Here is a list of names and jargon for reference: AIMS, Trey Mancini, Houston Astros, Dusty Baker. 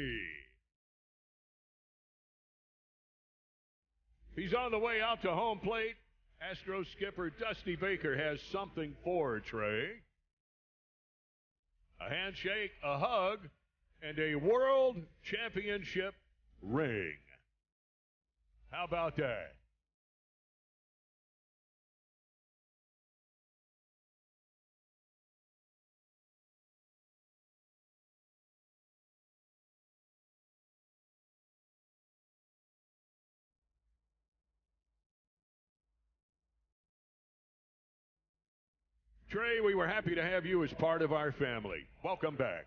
Mancini. He's on the way out to home plate. Astros skipper Dusty Baker has something for Trey. A handshake, a hug, and a world championship ring. How about that? Trey, we were happy to have you as part of our family. Welcome back.